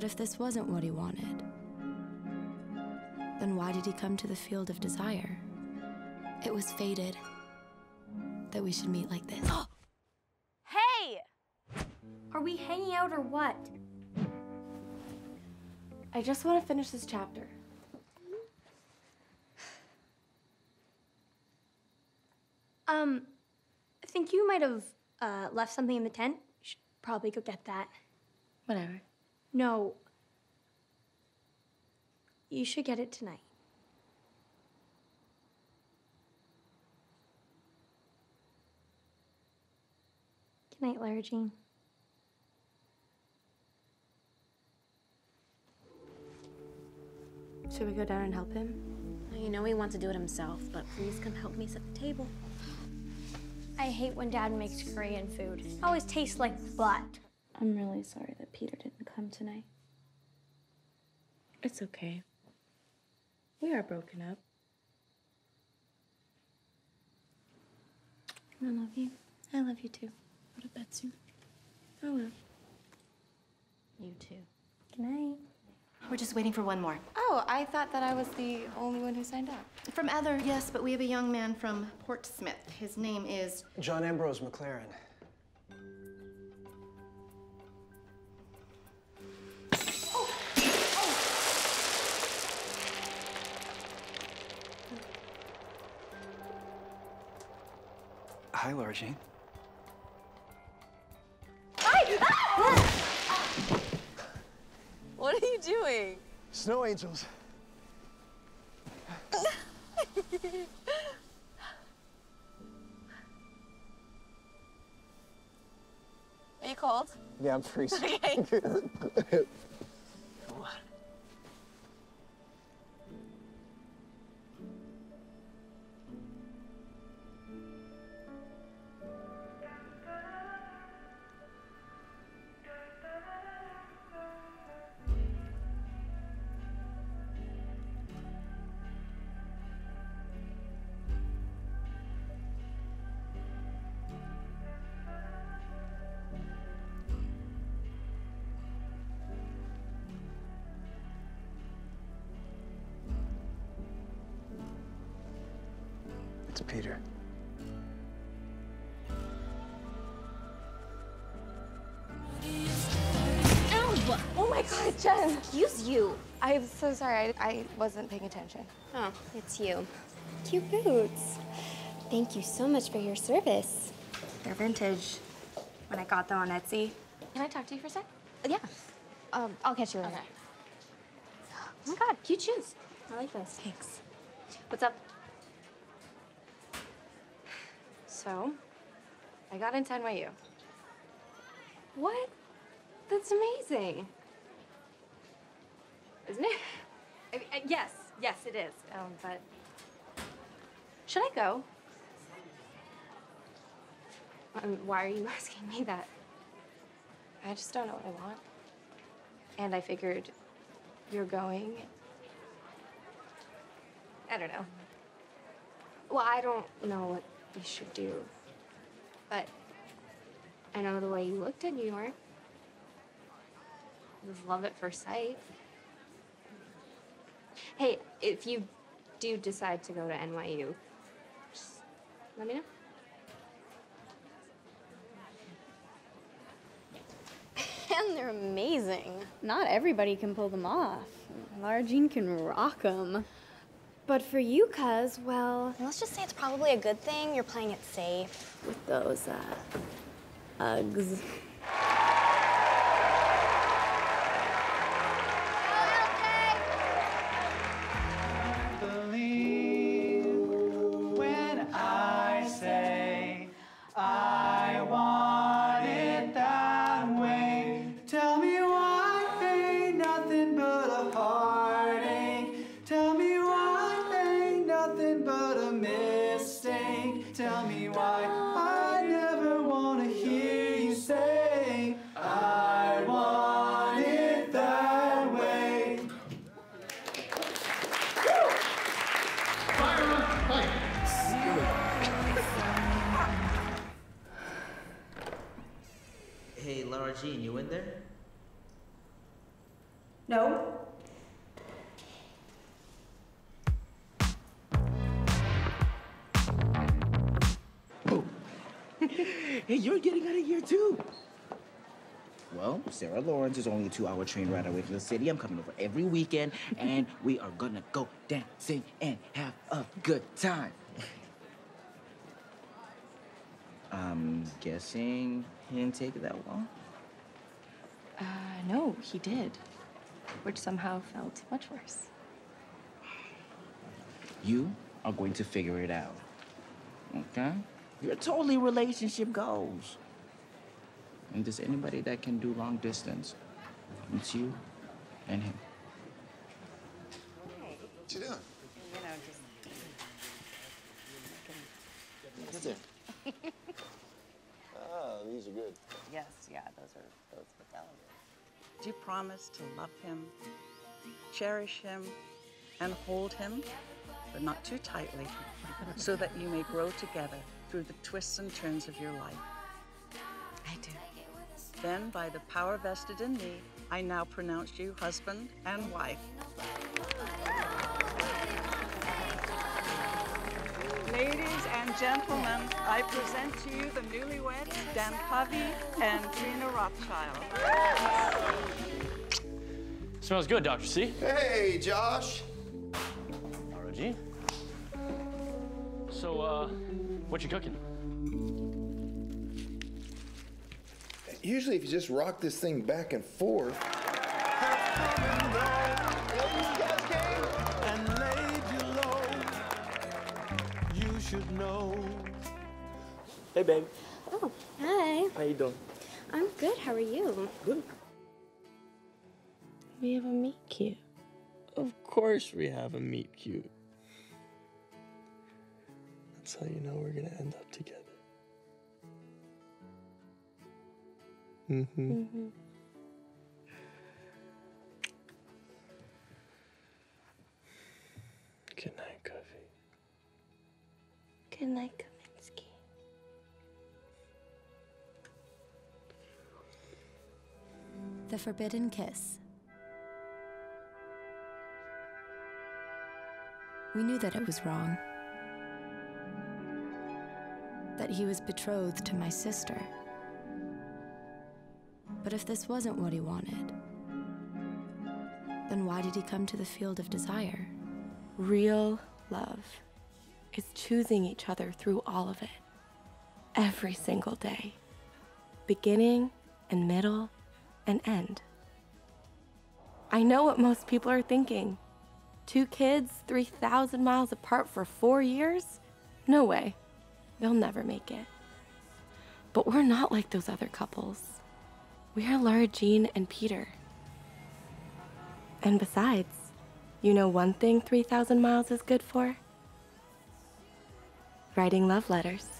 But if this wasn't what he wanted, then why did he come to the field of desire? It was fated that we should meet like this. Hey! Are we hanging out or what? I just want to finish this chapter. I think you might have left something in the tent. You should probably go get that. Whatever. No. You should get it tonight. Good night, Lara Jean. Should we go down and help him? Well, you know he wants to do it himself, but please come help me set the table. I hate when Dad makes Korean food. It always tastes like butt. I'm really sorry that Peter didn't come tonight. It's okay. We are broken up. I love you. I love you too. Go to bed soon. I will. You too. Good night. We're just waiting for one more. Oh, I thought that I was the only one who signed up. From Ether, yes, but we have a young man from Portsmouth. His name is... John Ambrose McLaren. Oh! Oh! Hi, Lara Jean. Hi! Ah! What are you doing? Snow angels. Are you cold? Yeah, I'm freezing. Okay. What? Peter. Ow! Oh my God, Jen! Excuse you. I'm so sorry. I wasn't paying attention. Oh, it's you. Cute boots. Thank you so much for your service. They're vintage. When I got them on Etsy. Can I talk to you for a sec? Yeah. I'll catch you later. Okay. Oh my God, cute shoes. I like those. Thanks. What's up? So, I got into NYU. What? That's amazing. Isn't it? I mean, yes, it is. But should I go? Why are you asking me that? I just don't know what I want. And I figured you're going. I don't know. Well, I don't know what you should do. But I know the way you looked at New York. It was love at first sight. Hey, if you do decide to go to NYU, just let me know. And they're amazing. Not everybody can pull them off. Lara Jean can rock them. But for you, cuz, well... Let's just say it's probably a good thing you're playing it safe. With those, Uggs. Tell me why I never want to hear you say No? Oh. Hey, you're getting out of here too. Well, Sarah Lawrence is only a 2-hour train ride away from the city. I'm coming over every weekend, and we are gonna go dancing and have a good time. I'm guessing he didn't take it that long? No, he did, which somehow felt much worse. You are going to figure it out, okay? You're totally relationship goals. And there's anybody that can do long distance. It's you and him. What you doing? You know, just... What's there? Oh, these are good. Yes, yeah, those are delicious. Do you promise to love him, cherish him, and hold him, but not too tightly, so that you may grow together through the twists and turns of your life? I do. Then, by the power vested in me, I now pronounce you husband and wife. Ladies and gentlemen, I present to you the newlyweds, Dan Povey and Trina Rothschild. Smells good, Dr. C. Hey, Josh. R-O-G. So, what you cooking? Usually, if you just rock this thing back and forth. You should know. Hey, babe. Oh, hi. How you doing? I'm good. How are you? Good. We have a meet cute. Of course, we have a meet cute. That's how you know we're gonna end up together. Mm-hmm. Mm-hmm. Good night, Covey. Good night, Kaminsky. The Forbidden Kiss. We knew that it was wrong. That he was betrothed to my sister. But if this wasn't what he wanted, then why did he come to the field of desire? Real love is choosing each other through all of it, every single day, beginning and middle and end. I know what most people are thinking. 2 kids, 3,000 miles apart for 4 years? No way. They'll never make it. But we're not like those other couples. We are Lara Jean and Peter. And besides, you know one thing 3,000 miles is good for? Writing love letters.